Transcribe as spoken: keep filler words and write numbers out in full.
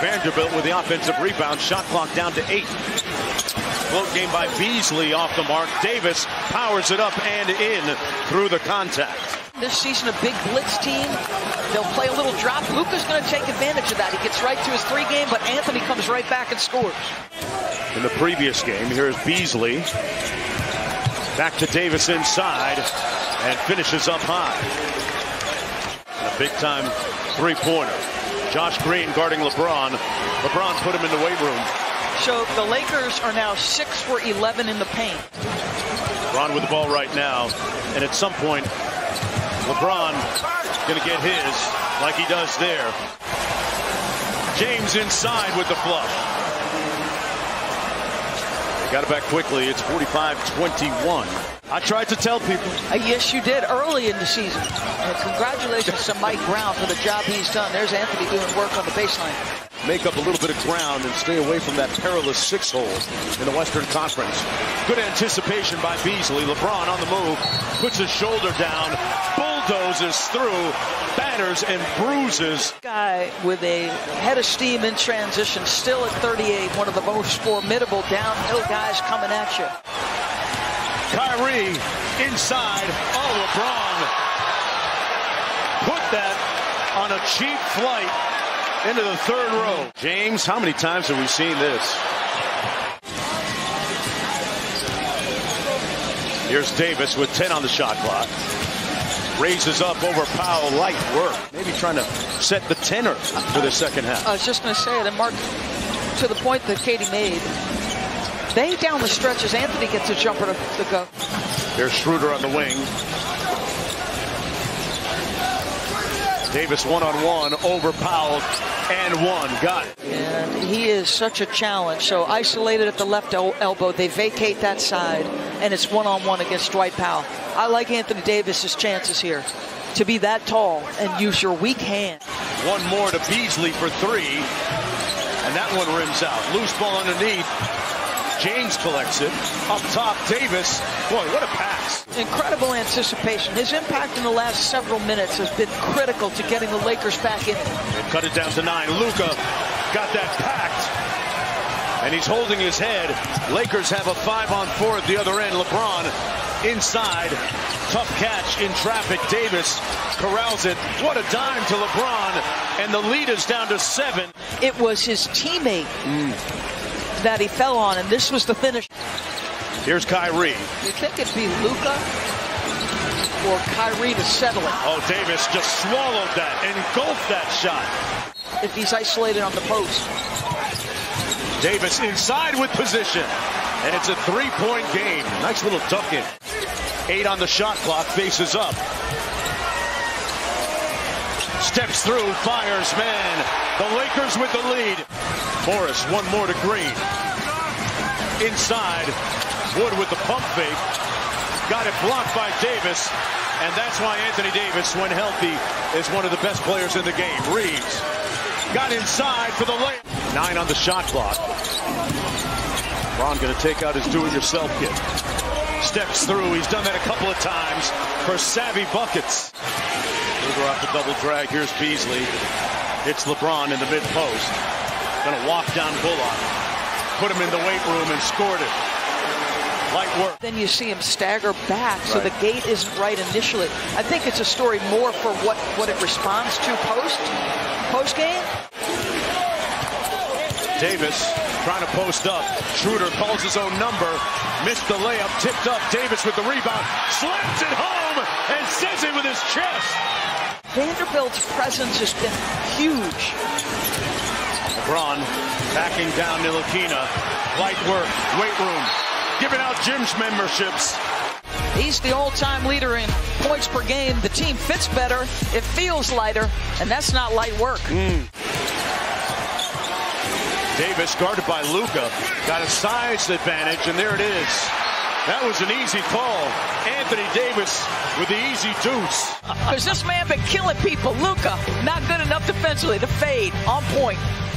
Vanderbilt with the offensive rebound. Shot clock down to eight. Float game by Beasley off the mark. Davis powers it up and in through the contact. This season, a big blitz team. They'll play a little drop. Luka's going to take advantage of that. He gets right to his three game, but Anthony comes right back and scores. In the previous game, here's Beasley. Back to Davis inside and finishes up high. And a big-time three-pointer. Josh Green guarding LeBron. LeBron put him in the weight room. So the Lakers are now six for eleven in the paint. LeBron with the ball right now. And at some point, LeBron going to get his like he does there. James inside with the flush. Got it back quickly. It's forty-five twenty-one. I tried to tell people. Uh, yes, you did early in the season. And congratulations to Mike Brown for the job he's done. There's Anthony doing work on the baseline. Make up a little bit of ground and stay away from that perilous six hole in the Western Conference. Good anticipation by Beasley. LeBron on the move. Puts his shoulder down. Bulldozes through. Batters and bruises. Guy with a head of steam in transition, still at thirty-eight, one of the most formidable downhill guys coming at you. Kyrie inside. Oh, LeBron put that on a cheap flight into the third row. James, how many times have we seen this? Here's Davis with ten on the shot clock. Raises up over Powell, light work. Maybe trying to set the tenor for the second half. I was just going to say it, and Mark, to the point that Katie made, they down the stretch as Anthony gets a jumper to, to go. There's Schroeder on the wing. Davis one-on-one over Powell, and one. Got it. And he is such a challenge. So isolated at the left el elbow, they vacate that side, and it's one-on-one against Dwight Powell. I like Anthony Davis's chances here to be that tall and use your weak hand. One more to Beasley for three, and that one rims out. Loose ball underneath. James collects it. Up top, Davis. Boy, what a pass. Incredible anticipation. His impact in the last several minutes has been critical to getting the Lakers back in. They cut it down to nine. Luka got that packed. And he's holding his head. Lakers have a five on four at the other end. LeBron inside. Tough catch in traffic. Davis corrals it. What a dime to LeBron. And the lead is down to seven. It was his teammate mm. that he fell on, and this was the finish. Here's Kyrie. You think it'd be Luka or Kyrie to settle it? Oh, Davis just swallowed that, engulfed that shot. If he's isolated on the post. Davis inside with position, and it's a three-point game. Nice little duck in. Eight on the shot clock, faces up. Steps through, fires, man. The Lakers with the lead. Morris, one more to Green. Inside, Wood with the pump fake. Got it blocked by Davis, and that's why Anthony Davis, when healthy, is one of the best players in the game. Reeves got inside for the lay. Nine on the shot clock. LeBron going to take out his do-it-yourself kit. Steps through. He's done that a couple of times for savvy buckets. Over off the double drag. Here's Beasley. Hits LeBron in the mid-post. Going to walk down Bullock. Put him in the weight room and scored it. Light work. Then you see him stagger back, right. So the gate isn't right initially. I think it's a story more for what, what it responds to post, post game. Davis trying to post up. Schroeder calls his own number. Missed the layup. Tipped up. Davis with the rebound. Slaps it home and sends it with his chest. Vanderbilt's presence has been huge. LeBron backing down Milikina. Light work. Weight room. Giving out Jim's memberships. He's the all-time leader in points per game. The team fits better. It feels lighter. And that's not light work. Mm. Davis guarded by Luka, got a size advantage, and there it is. That was an easy call. Anthony Davis with the easy deuce. Because this man been killing people. Luka, not good enough defensively. The fade, on point.